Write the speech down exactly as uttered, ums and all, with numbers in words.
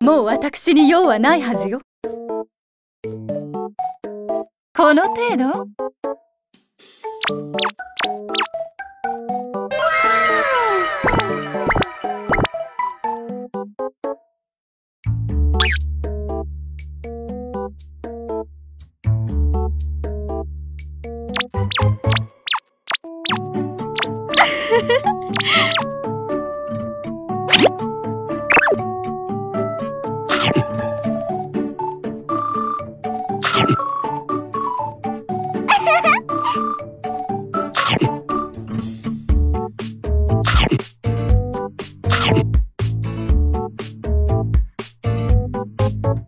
もう私に用はないはずよ。この程度？